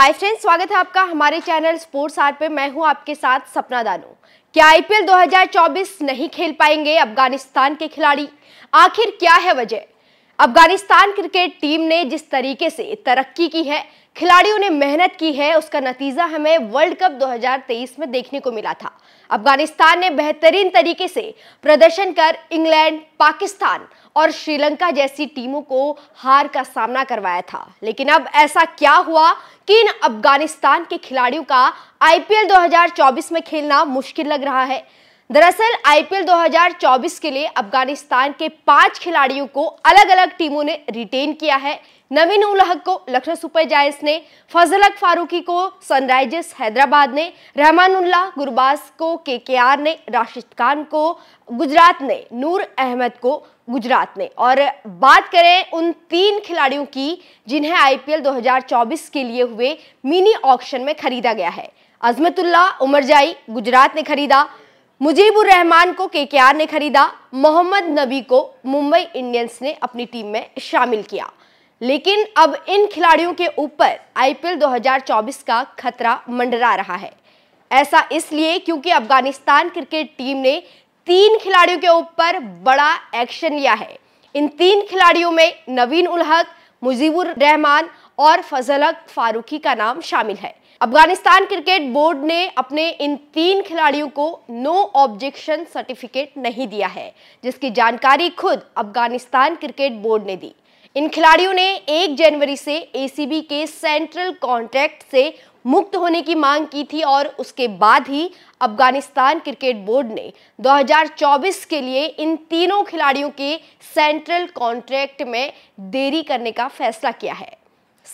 Hi friends, स्वागत है आपका हमारे चैनल स्पोर्ट्स आर पे। मैं हूं आपके साथ सपना दानू। क्या आईपीएल 2024 नहीं खेल पाएंगे अफगानिस्तान के खिलाड़ी? आखिर क्या है वजह? अफगानिस्तान क्रिकेट टीम ने जिस तरीके से तरक्की की है, खिलाड़ियों ने मेहनत की है, उसका नतीजा हमें वर्ल्ड कप 2023 में देखने को मिला था। अफगानिस्तान ने बेहतरीन तरीके से प्रदर्शन कर इंग्लैंड, पाकिस्तान और श्रीलंका जैसी टीमों को हार का सामना करवाया था। लेकिन अब ऐसा क्या हुआ कि इन अफगानिस्तान के खिलाड़ियों का आईपीएल 2024 में खेलना मुश्किल लग रहा है। दरअसल आईपीएल 2024 के लिए अफगानिस्तान के 5 खिलाड़ियों को अलग अलग टीमों ने रिटेन किया है। नवीन उल हक को लखनऊ सुपर जायंट्स ने, फजलहक फारूकी को सनराइजर्स हैदराबाद ने, रहमानुल्लाह गुरबाज को केकेआर ने, राशिद खान को गुजरात ने, नूर अहमद को गुजरात ने। और बात करें उन 3 खिलाड़ियों की जिन्हें आईपीएल 2024 के लिए हुए मिनी ऑक्शन में खरीदा गया है। अजमतुल्लाह उमरजाई गुजरात ने खरीदा, मुजीब उर रहमान को केकेआर ने खरीदा, मोहम्मद नबी को मुंबई इंडियंस ने अपनी टीम में शामिल किया। लेकिन अब इन खिलाड़ियों के ऊपर आईपीएल 2024 का खतरा मंडरा रहा है। ऐसा इसलिए क्योंकि अफगानिस्तान क्रिकेट टीम ने 3 खिलाड़ियों के ऊपर बड़ा एक्शन लिया है। इन 3 खिलाड़ियों में नवीन उल हक, मुजीब उर रहमान और फजलहक फारूकी का नाम शामिल है। अफगानिस्तान क्रिकेट बोर्ड ने अपने इन 3 खिलाड़ियों को नो ऑब्जेक्शन सर्टिफिकेट नहीं दिया है, जिसकी जानकारी खुद अफगानिस्तान क्रिकेट बोर्ड ने दी। इन खिलाड़ियों ने 1 जनवरी से एसीबी के सेंट्रल कॉन्ट्रैक्ट से मुक्त होने की मांग की थी और उसके बाद ही अफगानिस्तान क्रिकेट बोर्ड ने 2024 के लिए इन तीनों खिलाड़ियों के सेंट्रल कॉन्ट्रैक्ट में देरी करने का फैसला किया है।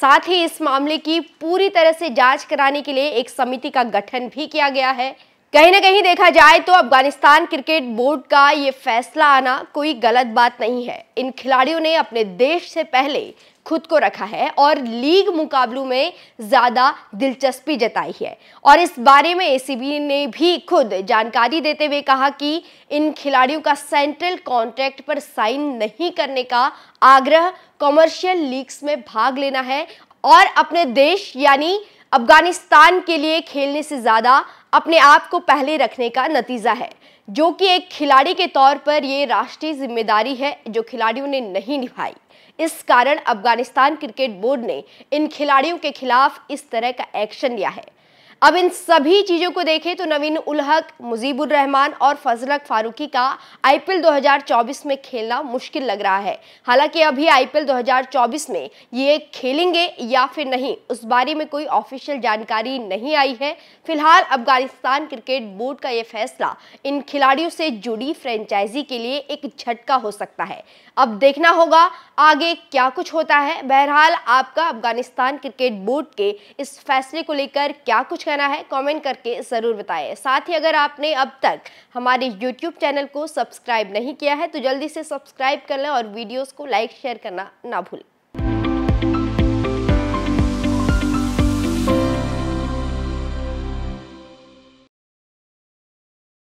साथ ही इस मामले की पूरी तरह से जांच कराने के लिए एक समिति का गठन भी किया गया है। कहीं ना कहीं देखा जाए तो अफगानिस्तान क्रिकेट बोर्ड का ये फैसला आना कोई गलत बात नहीं है। इन खिलाड़ियों ने अपने देश से पहले खुद को रखा है और लीग मुकाबलों में ज़्यादा दिलचस्पी जताई है। और इस बारे में एसीबी ने भी खुद जानकारी देते हुए कहा कि इन खिलाड़ियों का सेंट्रल कॉन्ट्रैक्ट पर साइन नहीं करने का आग्रह कॉमर्शियल लीग्स में भाग लेना है और अपने देश यानी अफगानिस्तान के लिए खेलने से ज़्यादा अपने आप को पहले रखने का नतीजा है, जो कि एक खिलाड़ी के तौर पर ये राष्ट्रीय जिम्मेदारी है जो खिलाड़ियों ने नहीं निभाई। इस कारण अफगानिस्तान क्रिकेट बोर्ड ने इन खिलाड़ियों के खिलाफ इस तरह का एक्शन लिया है। अब इन सभी चीज़ों को देखें तो नवीन उल हक, मुजीब उर रहमान और फजलहक फारूकी का आईपीएल 2024 में खेलना मुश्किल लग रहा है। हालांकि अभी आईपीएल 2024 में ये खेलेंगे या फिर नहीं, उस बारे में कोई ऑफिशियल जानकारी नहीं आई है। फिलहाल अफगानिस्तान क्रिकेट बोर्ड का ये फैसला इन खिलाड़ियों से जुड़ी फ्रेंचाइजी के लिए एक झटका हो सकता है। अब देखना होगा आगे क्या कुछ होता है। बहरहाल आपका अफगानिस्तान क्रिकेट बोर्ड के इस फैसले को लेकर क्या कुछ कहना है, कमेंट करके जरूर बताएं। साथ ही अगर आपने अब तक हमारे YouTube चैनल को सब्सक्राइब नहीं किया है तो जल्दी से सब्सक्राइब कर लें और वीडियोस को लाइक शेयर करना ना भूलें।